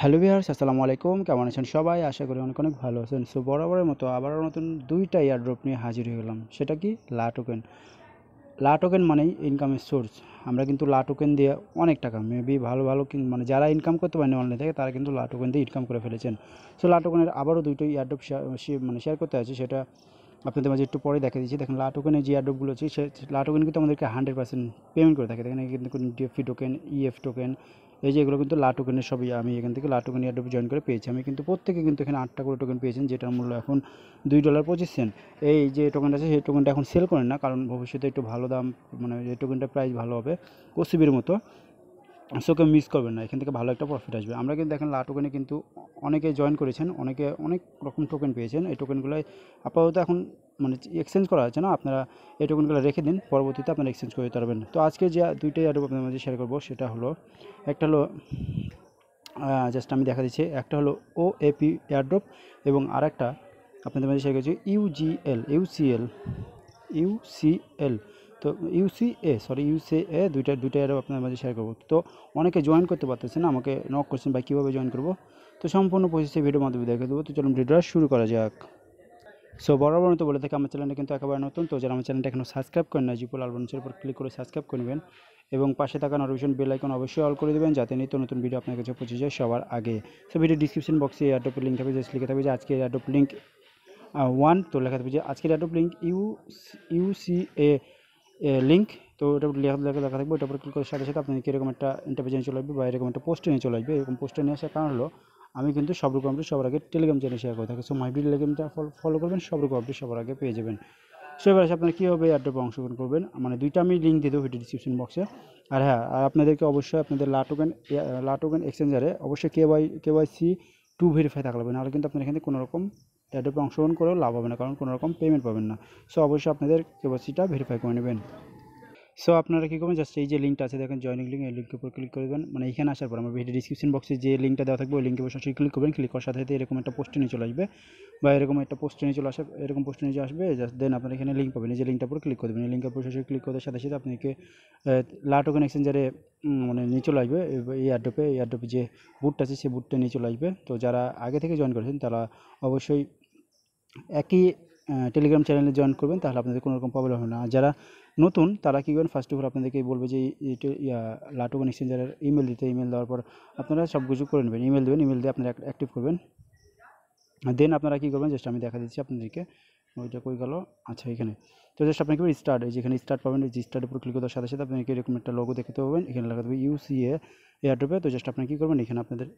Hello viewers असलामुआलैकुम केमन आছেন सबाई आशा करी अनेक अनेक भालो आছেন। सो बराबरेर मतो आबार नतुन दुईटा एयरड्रप निये हाजिर हये गेलाम, सेटा कि लाटोकेन। लाटोकेन मानेই ইনকামের সোর্স। আমরা কিন্তু লাটोकेन দিয়ে অনেক টাকা মেবি ভালো ভালো মানে যারা ইনকাম করতে পারেন অনলাইন থেকে তারা কিন্তু লাটोकेन দিয়ে ইনকাম করে ফেলেছেন। সো লাটोकेনের আবারও দুটো এয়ারড্রপ মানে শেয়ার করতে আছে, সেটা আপনাদের মাঝে একটু পরে দেখে দিচ্ছি। দেখেন লাটोकेনের যে এয়ারড্রপগুলো আছে সে লাটोकेन কিন্তু আমাদেরকে 100% পেমেন্ট করে থাকে। দেখেন এখানে কিন্তু ডিএফি টোকেন, ইএফ টোকেন, এই যেগুলো কিন্তু লাটोकेনের সবই আমি এখান থেকে লাটोकेन এয়ারড্রপ জয়েন করে পেয়েছি। আমি কিন্তু প্রত্যেকে কিন্তু এখানে 8টা করে টোকেন পেয়েছেন, যেটার মূল্য এখন $2.25। এই যে টোকেনটা আছে সেই টোকেনটা এখন সেল করেন না, কারণ ভবিষ্যতে একটু ভালো দাম মানে এই টোকেনটার প্রাইস ভালো হবে ওসিবির মতো। সো কেউ মিস করবেন না, এখান থেকে ভালো একটা প্রফিট আসবে। আমরা কিন্তু দেখেন লাটोकेনে কিন্তু অনেকে জয়েন করেছেন, অনেকে অনেক রকম টোকেন পেয়েছেন। এই টোকেনগুলো আপাতত এখন মানে এক্সচেঞ্জ করা হচ্ছে না, আপনারা এই টোকেনগুলো রেখে দিন, পরবর্তীতে আপনারা এক্সচেঞ্জ করতে পারবেন। তো আজকে যে দুইটাই এয়ারড্রপ আপনাদের মাঝে শেয়ার করবো সেটা হলো, একটা হলো জাস্ট আমি দেখা দিচ্ছি, একটা হলো ওএপি এয়ারড্রপ এবং আর একটা আপনাদের মাঝে শেয়ার করছি ইউসিএল তো ইউসিএ সরি ইউসিএ দুইটা এয়ারড্রপ আপনাদের মাঝে শেয়ার করবো। তো অনেকে জয়েন করতে পারতেছে না, আমাকে নক করছেন ভাই কীভাবে জয়েন করবো, তো সম্পূর্ণ প্রসেসে ভিডিওর মাধ্যমে দেখে দেবো। তো চলুন ভিডিওটা শুরু করা যাক। সো বরাবর মতো বলে থাকি আমার চ্যানেলটা কিন্তু একেবারে নতুন, তো যারা আমার চ্যানেলটা এখনও সাবস্ক্রাইব করেন না জিপল আলবনসের উপর ক্লিক করে সাবস্ক্রাইব করবেন এবং পাশে থাকা নোটিফিকেশন বেল আইকন অবশ্যই অল করে দেবেন, যাতে নিত্য নতুন ভিডিও আপনার কাছে পৌঁছে যায় সবার আগে। সো ভিডিও ডিসক্রিপশন বক্সে এয়ারড্রপের লিঙ্ক থাকবে, জাস্ট লিখে থাকবে যে আজকের এয়ারড্রপ লিঙ্ক 1, তো লেখা থাকবে যে আজকের এয়ারড্রপ লিঙ্ক ইউসিএ লিঙ্ক, তো ওটা লেখা থাকবে। ওটার উপর ক্লিক করার সাথে সাথে আপনাকে এরকম একটা ইন্টারভিউ নিয়ে চলে আসবে বা এরকম একটা পোস্টে নিয়ে চলে আসবে। এরকম পোস্টে নিয়ে আসার কারণ হলো আমি কিন্তু সব রকম আপডেট সবার আগে টেলিগ্রাম চ্যানেল শেয়ার করে থাকি। সো মাই টেলিগ্রামটা ফলো করবেন, সব রকম আপডেট সবার আগে পেয়ে যাবেন। সো এবার আপনারা কীভাবে এয়ারড্রপে অংশগ্রহণ করবেন, মানে দুইটা আমি লিঙ্ক দিয়ে দেবো ভিডিও ডিসক্রিপশন বক্সে। আর হ্যাঁ, আর আপনাদেরকে অবশ্যই আপনাদের লাটोकेन এক্সচেঞ্জারে অবশ্যই KYC2 ভেরিফাই থাকলে হবে, নাহলে কিন্তু আপনারা এখানে কোনো রকম এয়ারড্রপে অংশগ্রহণ করেও লাভ হবে না, কারণ কোনো রকম পেমেন্ট পাবেন না। সো অবশ্যই আপনাদের KYCটা ভেরিফাই করে নেবেন। সো আপনারা কী করবেন, জাস্ট এই যে লিঙ্কটা আছে দেখেন জয়েনিং লিঙ্ক, এই লিঙ্কের উপর ক্লিক করে দেবেন। মানে এখানে আসার পর আমার ভিডিও ডিসক্রিপশন বক্সে যে লিঙ্কটা দেওয়া থাকবে ওই লিঙ্কের উপর সরাসরি ক্লিক করবেন। ক্লিক করার সাথে সাথে এরকম একটা পোস্টে নিয়ে চলে আসবে বা এরকম পোস্টে নিয়ে আসবে। জাস্ট দেন আপনারা এখানে লিঙ্ক পাবেন, এই যে লিঙ্কটার উপর ক্লিক করে দেবেন। এই লিঙ্কের উপর সরাসরি ক্লিক করার সাথে সাথে আপনাকে লাটोकेन এক্সচেঞ্জারে মানে নিয়ে চলে আসবে। এই এয়ারড্রপে যে বুটটা আছে সেই বুটটা নিয়ে চলে আসবে। তো যারা আগে থেকে জয়েন করেছেন তারা অবশ্যই একই টেলিগ্রাম চ্যানেলে জয়েন করবেন, তাহলে আপনাদের কোনো রকম প্রবলেম হবে না। আর যারা নতুন তারা কী করবেন, ফার্স্ট অফ অল আপনাদেরকে বলবে যে লাটोकेन এক্সচেঞ্জারের ইমেল দিতে। ইমেল দেওয়ার পর আপনারা সব কিছু করে নেবেন, ইমেল দেবেন, ইমেল দিয়ে আপনারা অ্যাক্টিভ করবেন। দেন আপনারা কী করবেন, জাস্ট আমি দেখা দিচ্ছি আপনাদেরকে, ওইটা কই গেল, আচ্ছা এখানে। তো জাস্ট আপনাকে স্টার্ট, যেখানে স্টার্ট পাবেন এই স্টার্টের উপর ক্লিক করার সাথে সাথে আপনাকে এরকম একটা লোগো দেখতে পাবেন, এখানে লেখা দেবে ইউসিএ এয়ারড্রপে। তো জাস্ট আপনি কী করবেন, এখানে আপনাদের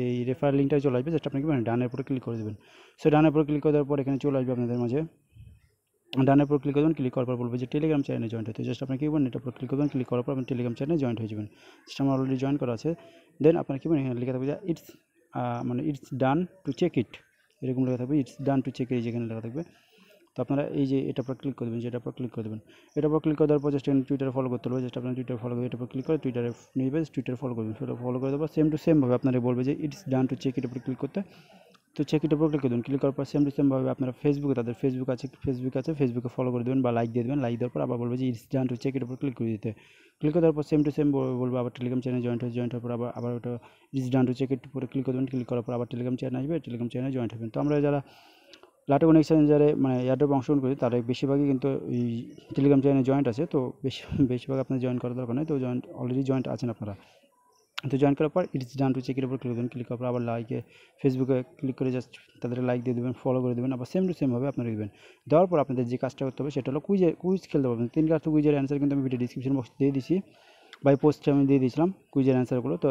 এই রেফার লিঙ্কটা চলে আসবে। জাস্ট আপনি কি ডানের উপরে ক্লিক করে দেবেন। সো ডানের উপর ক্লিক করার পর এখানে চলে আসবে আপনাদের মাঝে, ডানের উপর ক্লিক করবেন। ক্লিক করার পর বলবে যে টেলিগ্রাম চ্যানেলে জয়েন্ট হতে। জাস্ট আপনি কী করবেন, এটার উপর ক্লিক করবেন। ক্লিক করার পর আপনি টেলিগ্রাম চ্যানেলে জয়েন্ট হয়ে যাবেন। সেটা আমার অলরেডি জয়েন করা আছে। দেন আপনার কী বলেন, এখানে লেখা থাকবে যে it's done to check it, এরকম লেখা থাকবে, it's done to check it যেখানে লেখা থাকবে। তো আপনারা এই যে এটার উপর ক্লিক করে দেবেন, যেটার উপর ক্লিক করে দেবেন। এটার উপর ক্লিক করে দেওয়ার পর জাস্ট এখানে টুইটারে ফলো করতে হবে। জাস্ট আপনার টুইটার ফলো করে এটার উপর ক্লিক করে টুইটারে নিয়ে যাবেন, টুইটারে ফলো করবেন। সেটা ফলো করে দেওয়ার সেম টু সেমভাবে আপনারা বলবে যে ইটস ডান টু চেক ইটের উপর ক্লিক করতে। তো চেক ইটের উপর ক্লিক করে দেবেন। ক্লিক করার পর সেম টু সেমভাবে আপনারা ফেসবুকে, তাদের ফেসবুক আছে ফেসবুকে ফলো করে দেবেন বা লাইক দিয়ে দেবেন। লাইক দেওয়ার পর আবার বলবে যে ইটস ডান টু চেক ইটের উপর ক্লিক করে দিতে। ক্লিক করে দেওয়ার পর সেম টু সেম বলবো আবার টেলিগ্রাম চ্যানেল জয়েন্ট হওয়ার পর আবার ওটা ইটস ডান টু চেক ইটের উপরে ক্লিক করে দেবেন। ক্লিক করার পর আবার টেলিগ্রাম চ্যানেল আসবে, টেলিগ্রাম চ্যানেল জয়েন্ট হবেন। তো আমরা যারা লাটोकेन এক্সচেঞ্জারে মানে এয়ারড্রপ অংশগ্রহণ করি তারা বেশিরভাগই কিন্তু এই টেলিগ্রাম চ্যানেলে জয়েন্ট আছে। তো বেশিরভাগ আপনার জয়েন করার দরকার নেই, তো অলরেডি জয়েন্ট আছেন আপনারা। তো জয়েন করার পর ইটস ডান টু চেকের উপর ক্লিক করবেন। ক্লিক করার পর আবার লাইকে ফেসবুকে ক্লিক করে জাস্ট তাদের লাইক দিয়ে দেবেন, ফলো করে দেবেন। আবার সেম টু সেমভাবে আপনারা দেবেন। দেওয়ার পর আপনাদের যে কাজটা করতে হবে সেটা হলো কুইজ খেলতে পারবেন। 3 কাজ, তো কুইজের অ্যান্সার কিন্তু আমি ভিডিও ডিসক্রিপশন বক্স দিয়ে দিয়েছি, বাই পোস্টে আমি দিয়ে দিয়েছিলাম কুইজের অ্যান্সারগুলো। তো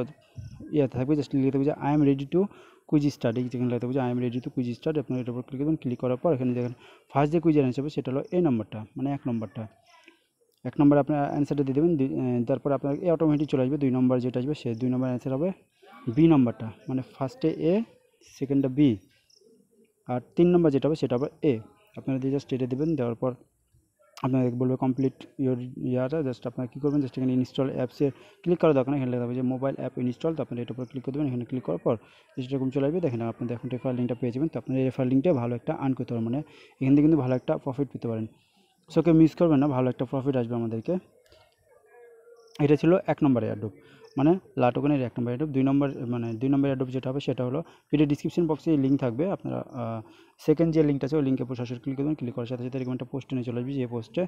ইয়ে থাকবে, জাস্ট লিখে থাকবে যে I am ready to quiz start, যেখানে লাগতে হবে যে I am ready to quiz start. আপনার এটার উপর ক্লিক করবেন। ক্লিক করার পর এখানে দেখেন ফার্স্ট যে কুইজের অ্যান্সার হবে সেটা হলো এই নম্বরটা, মানে এক নম্বর আপনার অ্যান্সারটা দিয়ে দেবেন। তারপর আপনার এ অটোমেটিক চলে আসবে, 2 নম্বর যেটা আসবে সে 2 নম্বর অ্যান্সার হবে বি নম্বরটা, মানে ফার্স্টে এ সেকেন্ডটা বি আর 3 নম্বর যেটা হবে সেটা হবে এ। আপনারা দিয়ে জাস্ট এটা দেবেন। দেওয়ার পর আপনাকে বলবে কমপ্লিট ইয়াটা। জাস্ট আপনারা কী করবেন, জাস্ট এখানে ইনস্টল অ্যাপসে ক্লিক করা দরকার, এখানে লেখা হবে যে মোবাইল অ্যাপ ইনস্টল। তো আপনারা এটার উপর ক্লিক করবেন। এখানে ক্লিক করার পর যেরকম চলে আসবে দেখেন আপনাদের এখন রেফার লিঙ্কটা পেয়ে যাবেন। তো আপনার রেফার লিঙ্কটা ভালো একটা আর্ন করতে পারেন, মানে এখান থেকে কিন্তু ভালো একটা প্রফিট পেতে পারেন। সো কেউ মিস করবেন না, ভালো একটা প্রফিট আসবে আমাদেরকে। এটা ছিল 1 নম্বর এয়ারড্রপ। মানে লাটোকেনের एक नम्बर एडप दुई नम्बर मैं दुई नम्बर एडप जो है वीडियो डिस्क्रिपशन बक्से लिंक थको अपना सेकेंड जो लिंक है वो लिंके सरासरि क्लिक कर क्लिक करार साथ एरकम एक पोस्ट नहीं चले आसबे पोस्टे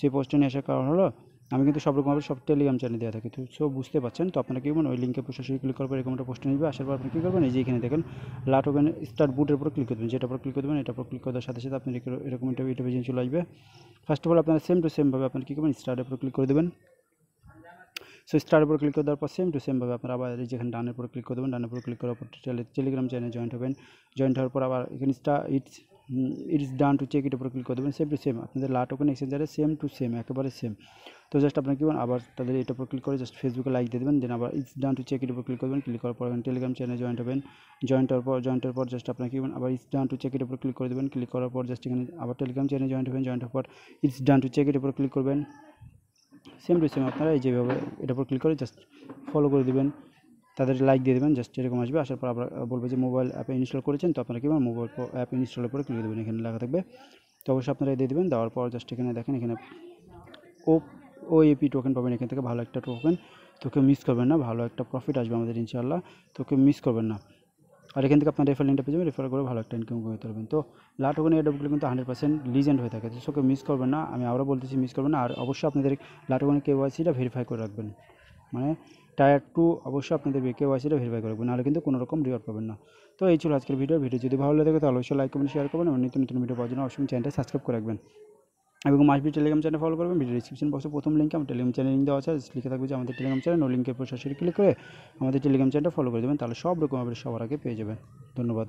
से पोस्टे नहीं आसार कारण हलो हमें क्योंकि सब रकम सब टेलिग्राम चैनल देवा थी तो सब बुझते हैं तो अपना क्यों वही लिंके सरासरि क्लिक कर एक पोस्ट नहीं आसार पर अपनी क्यों करबें ये देखें लाटोकेन स्टार्ट बुटर पर क्लिक कर देवें जेटार पर क्लिक कर देवें एटार पर क्लिक करार साथ अपनी एरकम इंटरव्यू चले आसें फार्स्ट अफ अल अपना सेम टू सेम भाव अपनी क्यों करबें स्टार्ट पर क्लिक कर देवें सो स्टार पर क्लिक कर देर पर सेम टू सेम भाव अपना आबाद जैसे डान पर क्लिक कर देवें डान पर क्लिक करार टेलिग्राम चैनल जॉइंट हबें जॉइंट हार पर आबार एखाने start it's don to check इटर पर क्लिक कर देवें सेम टू सेम अपने लाटोकेन एक्सचेंजारे सेम टू सेम एकेबारे सेम तो जस्ट अपना क्यों आबार तादेर एटार पर क्लिक कर जस्ट फेसबुके लाइक दिए देवें दें आबार इट्स डान टू चेक इटर पर क्लिक करबें क्लिक करार पर टेलिग्राम चैनल जॉइंट हबें जॉइंटर पर जस्ट अपना क्यों आबार इट्स डान टू चेक इटर पर क्लिक कर देवें क्लिक करार पर जस्ट एखाने आबार टेलिग्राम चैनल जॉइंट हबें जॉइंट पर इट्स डान टू चेक इटर पर क्लिक करबें सेम टू सेम अपनारा जेभावे एटार पर क्लिक कर जस्ट फलो कर देवें तादेर लाइक दिए देवें जस्ट एरकम आसबे आसार पर आबार बोलबे जे मोबाइल ऐप इन्स्टल करेछेन तो अपनारा क्यों मोबाइल ऐप इन्स्टलेर पर क्लिक देवें एखाने लेखा थाकबे तो अवश्य अपनारा दिए देवें देवार पर जस्ट एखाने देखें एखाने OAP टोकन पाबेन एखान थेके भालो एकटा टोकन तो केउ मिस करबेन ना भालो एकटा प्रफिट आसबे आमादेर इनशाल्लाह तो केउ मिस करबेन ना और एखान थेके आपनारा रेफार लिंकटा पेये जाबेन रेफार करे भालो एकटा इनकाम करते पारबेन तो लाटोकेन एडपগুলো किन्तु 100% লিজেন্ড হয়ে থাকে तो मिस करबेन ना आमी आबारो बोलतेछि मिस करबेन ना और अवश्य आपनादेर लाटोकेन KYCটা ভেরিফাই করে রাখবেন माने टायर टू अवश्य अपने KYC भेरिफाई कर ना क्योंकि कोनो रकम रिवार्ड पाबेन ना तो ये आज के भिडियो जो भालो लागे तो अवश्य लाइक कमेंट शेयर करबेन और नित्य नतुन भिडियो पाওয়ার জন্য অবশ্যই চ্যানেলটা সাবস্ক্राइब করে রাখবেন এবং মাসবি টেলিগ্রাম চ্যানেল ফলো করবেন ভিডিও ডেসক্রিপশন বক্সে প্রথম লিংকে আমার টেলিগ্রাম চ্যানেল লিংক দেওয়া আছে লিখে থাকবে যে আমাদের টেলিগ্রাম চ্যানেল ও লিংকের উপর সরাসরি ক্লিক করে আমাদের টেলিগ্রাম চ্যানেলটা ফলো করে দেবেন তাহলে সব রকম আপডেট সবার আগে পেয়ে যাবেন ধন্যবাদ।